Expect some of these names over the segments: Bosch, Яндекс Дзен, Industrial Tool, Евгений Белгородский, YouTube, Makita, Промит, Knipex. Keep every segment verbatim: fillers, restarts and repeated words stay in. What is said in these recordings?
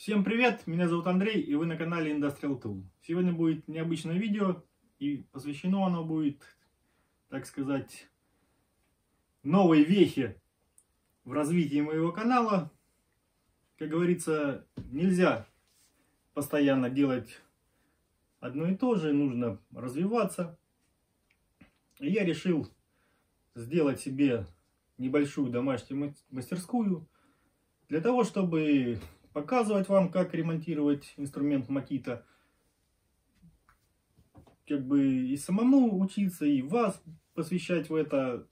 Всем привет, меня зовут Андрей, и вы на канале Industrial Tool. Сегодня будет необычное видео, и посвящено оно будет, так сказать, новой вехе в развитии моего канала. Как говорится, нельзя постоянно делать одно и то же, нужно развиваться. И я решил сделать себе небольшую домашнюю мастерскую, для того, чтобы показывать вам, как ремонтировать инструмент Makita. Как бы и самому учиться, и вас посвящать в это.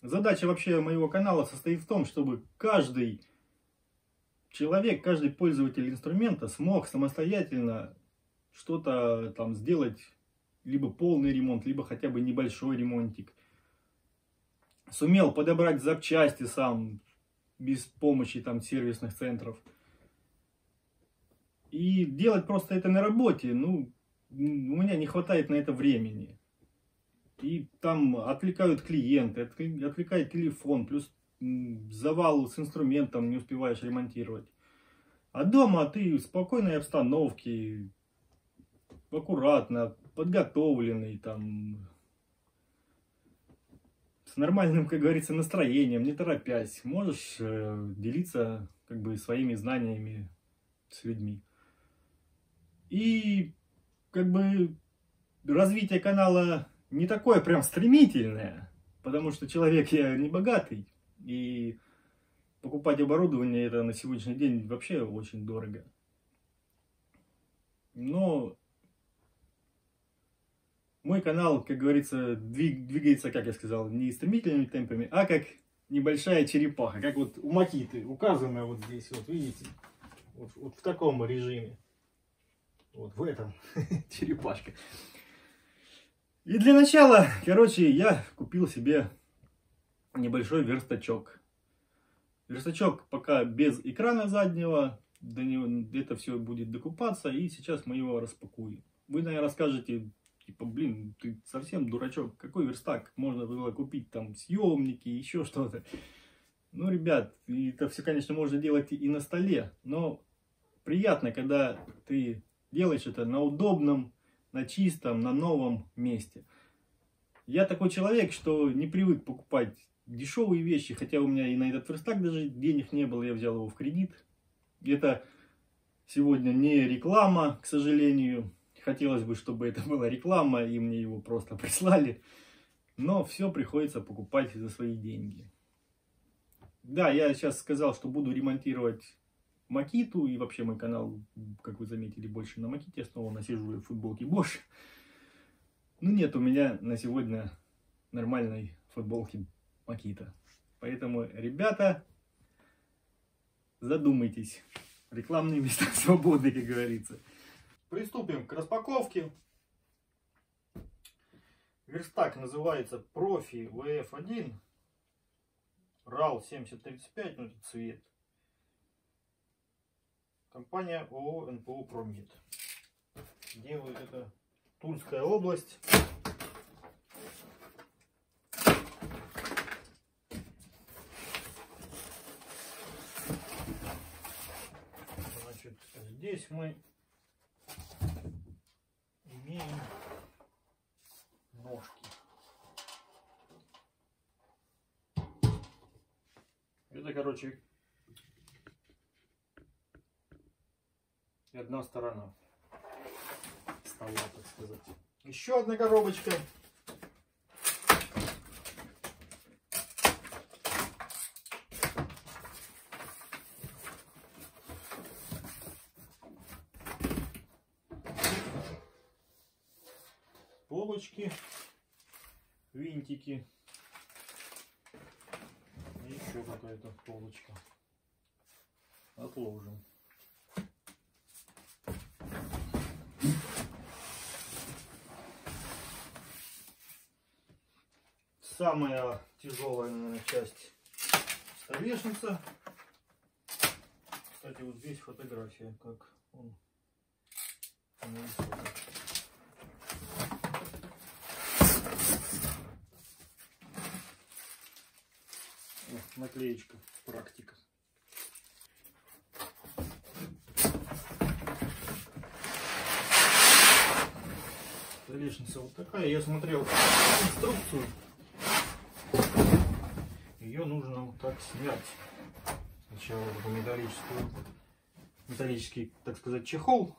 Задача вообще моего канала состоит в том, чтобы каждый человек, каждый пользователь инструмента смог самостоятельно что-то там сделать. Либо полный ремонт, либо хотя бы небольшой ремонтик. Сумел подобрать запчасти сам, без помощи там сервисных центров. И делать просто это на работе, ну, у меня не хватает на это времени. И там отвлекают клиенты, отвлекает телефон, плюс завал с инструментом, не успеваешь ремонтировать. А дома ты в спокойной обстановке, аккуратно, подготовленный, там, с нормальным, как говорится, настроением, не торопясь, можешь э, делиться, как бы, своими знаниями с людьми. И, как бы, развитие канала не такое прям стремительное, потому что человек я не богатый, и покупать оборудование это на сегодняшний день вообще очень дорого. Но мой канал, как говорится, двигается, как я сказал, не стремительными темпами, а как небольшая черепаха, как вот у Makita, указанная вот здесь, вот видите, вот, вот в таком режиме, вот в этом черепашка. И для начала, короче, я купил себе небольшой верстачок. Верстачок пока без экрана заднего, до него это все будет докупаться, и сейчас мы его распакуем. Вы, наверное, скажете: типа, блин, ты совсем дурачок, какой верстак? Можно было купить там съемники, еще что-то. Ну, ребят, это все, конечно, можно делать и на столе, но приятно, когда ты делаешь это на удобном, на чистом, на новом месте. Я такой человек, что не привык покупать дешевые вещи, хотя у меня и на этот верстак даже денег не было, я взял его в кредит. Это сегодня не реклама, к сожалению. Хотелось бы, чтобы это была реклама, и мне его просто прислали. Но все приходится покупать за свои деньги. Да, я сейчас сказал, что буду ремонтировать Makita. И вообще мой канал, как вы заметили, больше на Makita. Я снова насижу в футболке Bosch. Ну нет, у меня на сегодня нормальной футболки Makita. Поэтому, ребята, задумайтесь. Рекламные места свободны, как говорится. Приступим к распаковке. Верстак называется Профи вэ эф один РАУ семь ноль три пять, ну это цвет. Компания ООО эн пэ о «Промит». Делают это Тульская область. Значит, здесь мы имеем ножки. Это, короче, одна сторона стола, так сказать. Еще одна коробочка. Полочки, винтики и еще какая-то полочка. Отложим. Самая тяжелая, наверное, часть — столешница. Кстати, вот здесь фотография, как он нарисован. Наклеечка, практика. лестница вот такая. Я смотрел инструкцию. Ее нужно вот так снять. Сначала металлическую, металлический, так сказать, чехол.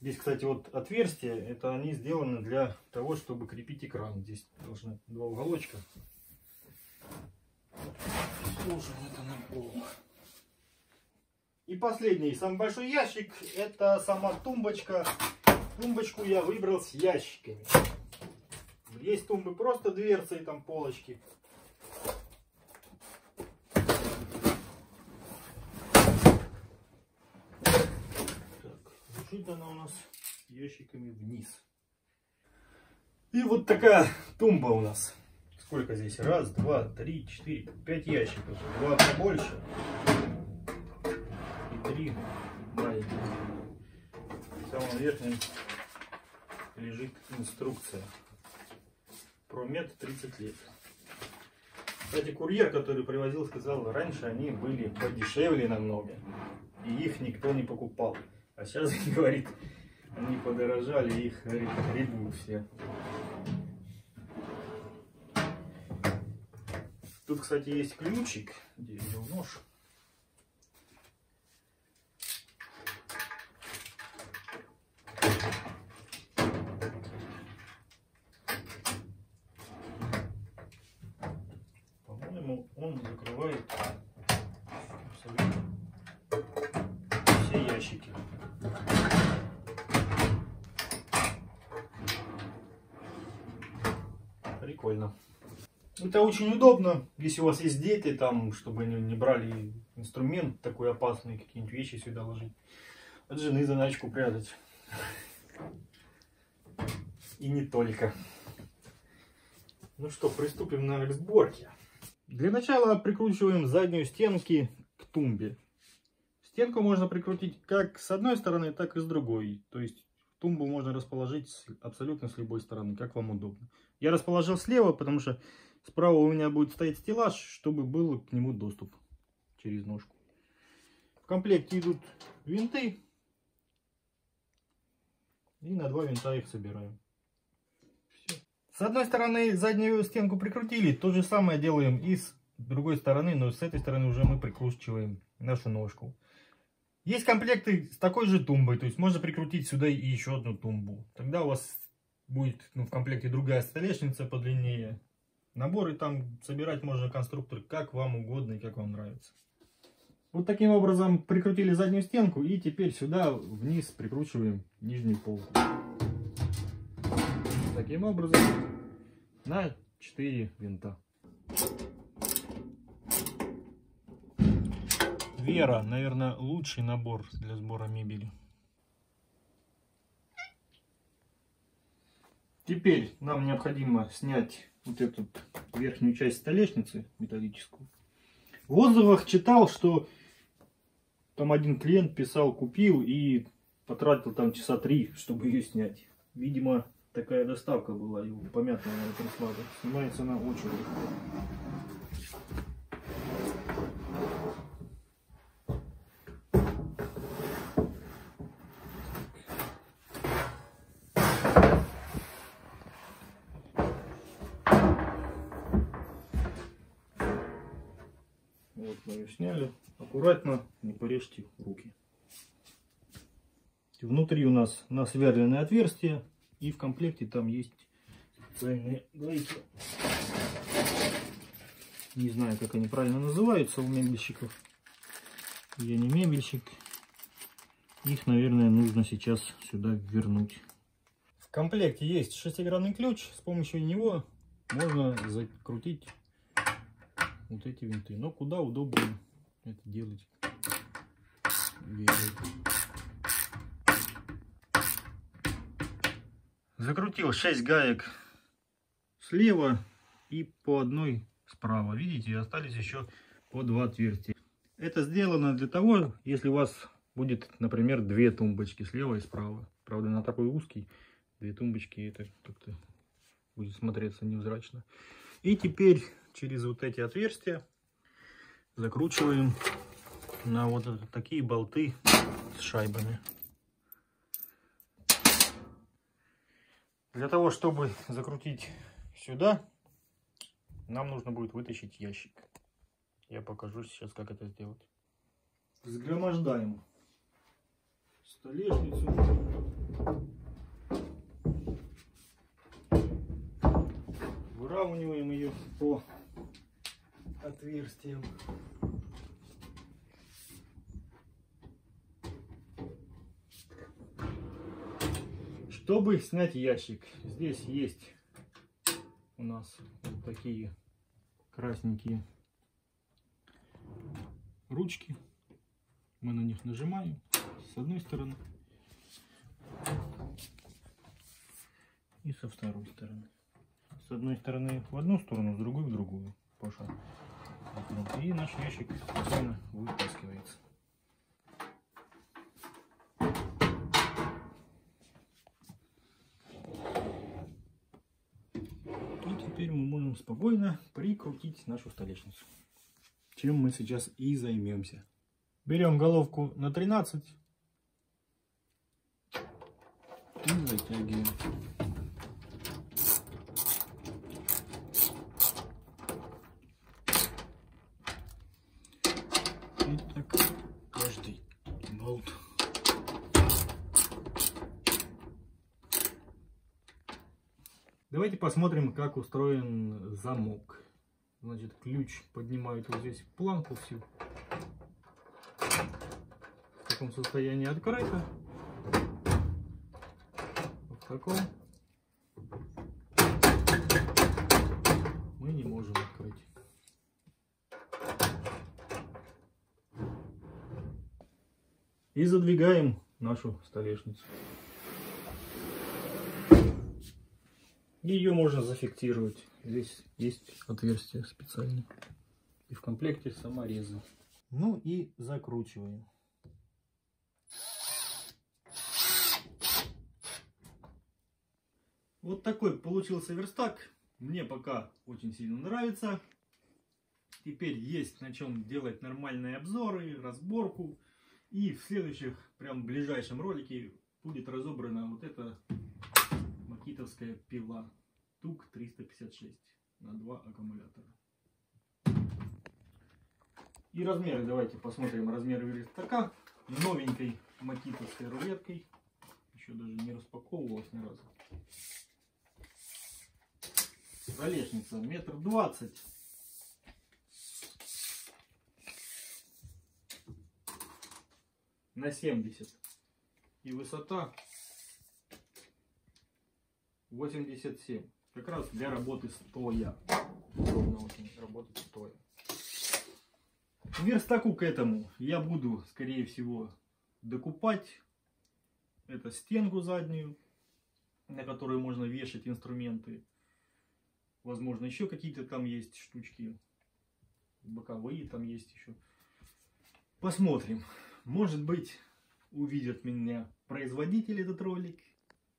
Здесь, кстати, вот отверстия, это они сделаны для того, чтобы крепить экран. Здесь должны два уголочка. Сложим это на пол. И последний, самый большой ящик, это сама тумбочка. Тумбочку я выбрал с ящиками. Есть тумбы просто дверцы и там полочки. Жить она у нас ящиками вниз. И вот такая тумба у нас. Сколько здесь? Раз, два, три, четыре, пять ящиков. Два побольше. И три маленьких. В самом верхнем лежит инструкция. Промет тридцать лет. Кстати, курьер, который привозил, сказал, раньше они были подешевле намного. И их никто не покупал. А сейчас, говорит, они подорожали, их гребут все. Тут, кстати, есть ключик. Где я взял нож? По-моему, он закрывает абсолютно все ящики. Прикольно. Это очень удобно, если у вас есть дети, там, чтобы они не брали инструмент такой опасный, какие-нибудь вещи сюда ложить. От жены заначку прятать. И не только. Ну что, приступим, наверное, к сборке. Для начала прикручиваем заднюю стенки к тумбе. Стенку можно прикрутить как с одной стороны, так и с другой. То есть тумбу можно расположить абсолютно с любой стороны, как вам удобно. Я расположил слева, потому что справа у меня будет стоять стеллаж, чтобы был к нему доступ через ножку. В комплекте идут винты. И на два винта их собираем. Все. С одной стороны заднюю стенку прикрутили. То же самое делаем и с другой стороны, но с этой стороны уже мы прикручиваем нашу ножку. Есть комплекты с такой же тумбой, то есть можно прикрутить сюда и еще одну тумбу. Тогда у вас будет, ну, в комплекте другая столешница подлиннее. Наборы там собирать можно конструктор как вам угодно и как вам нравится. Вот таким образом прикрутили заднюю стенку и теперь сюда вниз прикручиваем нижнюю полку. Таким образом на четыре винта. Вера, наверное, лучший набор для сбора мебели. Теперь нам необходимо снять вот эту верхнюю часть столешницы металлическую. В отзывах читал, что там один клиент писал, купил и потратил там часа три, чтобы ее снять. Видимо, такая доставка была, его помятная пришла. Снимается она очень легко. Сняли. Аккуратно, не порежьте руки. Внутри у нас насверленное отверстие, и в комплекте там есть специальные гайки. Не знаю, как они правильно называются у мебельщиков. Я не мебельщик. Их, наверное, нужно сейчас сюда вернуть. В комплекте есть шестигранный ключ. С помощью него можно закрутить вот эти винты, но куда удобнее это делать. Закрутил шесть гаек слева и по одной справа. Видите, остались еще по два отверстия. Это сделано для того, если у вас будет, например, две тумбочки слева и справа. Правда, на такой узкий две тумбочки это как-то будет смотреться невзрачно. И теперь через вот эти отверстия закручиваем на вот такие болты с шайбами. Для того, чтобы закрутить сюда, нам нужно будет вытащить ящик. Я покажу сейчас, как это сделать. Сгромождаем столешницу. Выравниваем ее по отверстиям. Чтобы снять ящик, здесь есть у нас вот такие красненькие ручки. Мы на них нажимаем с одной стороны и со второй стороны. С одной стороны в одну сторону, с другой в другую. Пошел. И наш ящик спокойно вытаскивается. Теперь мы можем спокойно прикрутить нашу столешницу, чем мы сейчас и займемся. Берем головку на тринадцать и затягиваем. И так каждый болт. Давайте посмотрим, как устроен замок. Значит, ключ поднимает вот здесь планку всю. В таком состоянии открыто. В таком мы не можем открыть. И задвигаем нашу столешницу. Ее можно зафиксировать. Здесь есть отверстие специальное. И в комплекте саморезы. Ну и закручиваем. Вот такой получился верстак. Мне пока очень сильно нравится. Теперь есть на чем делать нормальные обзоры, разборку. И в следующих, прям в ближайшем ролике будет разобрана вот эта макитовская пила тук триста пятьдесят шесть на два аккумулятора. И размеры, давайте посмотрим размеры верстака новенькой макитовской рулеткой. Еще даже не распаковывалась ни разу. Столешница метр двадцать. На семьдесят. И высота восемьдесят семь. Как раз для работы стоя. Удобно очень работать стоя. Верстаку к этому я буду, скорее всего, докупать. Это стенку заднюю, на которую можно вешать инструменты. Возможно, еще какие-то там есть штучки. Боковые там есть еще. Посмотрим. Может быть, увидят меня производитель этот ролик.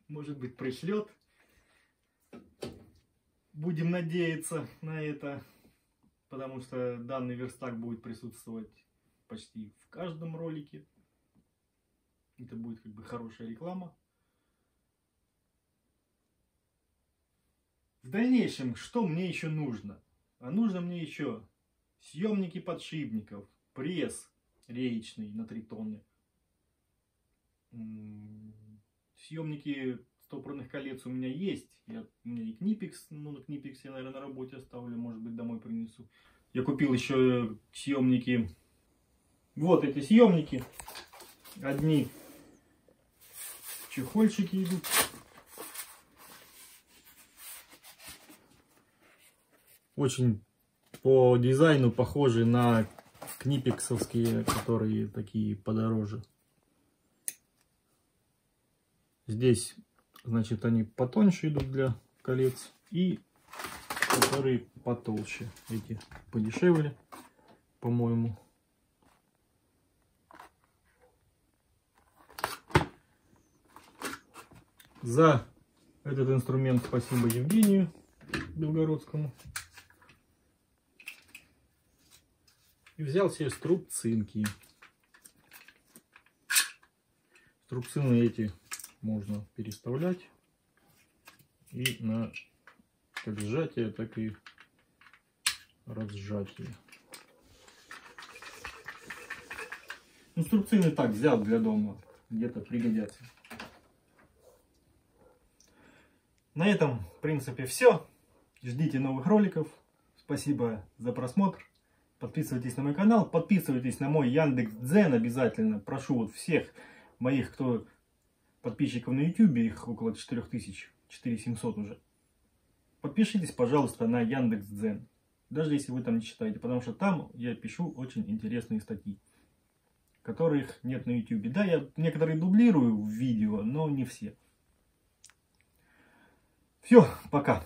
Может быть, пришлет. Будем надеяться на это, потому что данный верстак будет присутствовать почти в каждом ролике. Это будет как бы хорошая реклама. В дальнейшем, что мне еще нужно? А нужно мне еще съемники подшипников, пресс реечный на три тонны, съемники стопорных колец у меня есть. Я, у меня и Knipex, ну на Knipex я, наверное, на работе оставлю, может быть, домой принесу. Я купил еще съемники. Вот эти съемники. Одни чехольчики идут. Очень по дизайну похожи на книпексовские, которые такие подороже. Здесь, значит, они потоньше идут для колец, и которые потолще. Эти подешевле, по-моему. За этот инструмент спасибо Евгению Белгородскому. И взял себе струбцинки. Струбцины эти можно переставлять. и на как сжатие, так и разжатие. Ну, струбцины так взял для дома, где-то пригодятся. На этом, в принципе, все. Ждите новых роликов. Спасибо за просмотр. Подписывайтесь на мой канал, подписывайтесь на мой Яндекс Дзен обязательно. Прошу вот всех моих, кто подписчиков на YouTube, их около четырёх тысяч, четыре тысячи семьсот уже. Подпишитесь, пожалуйста, на Яндекс Дзен, даже если вы там не читаете, потому что там я пишу очень интересные статьи, которых нет на YouTube. Да, я некоторые дублирую в видео, но не все. Все, пока.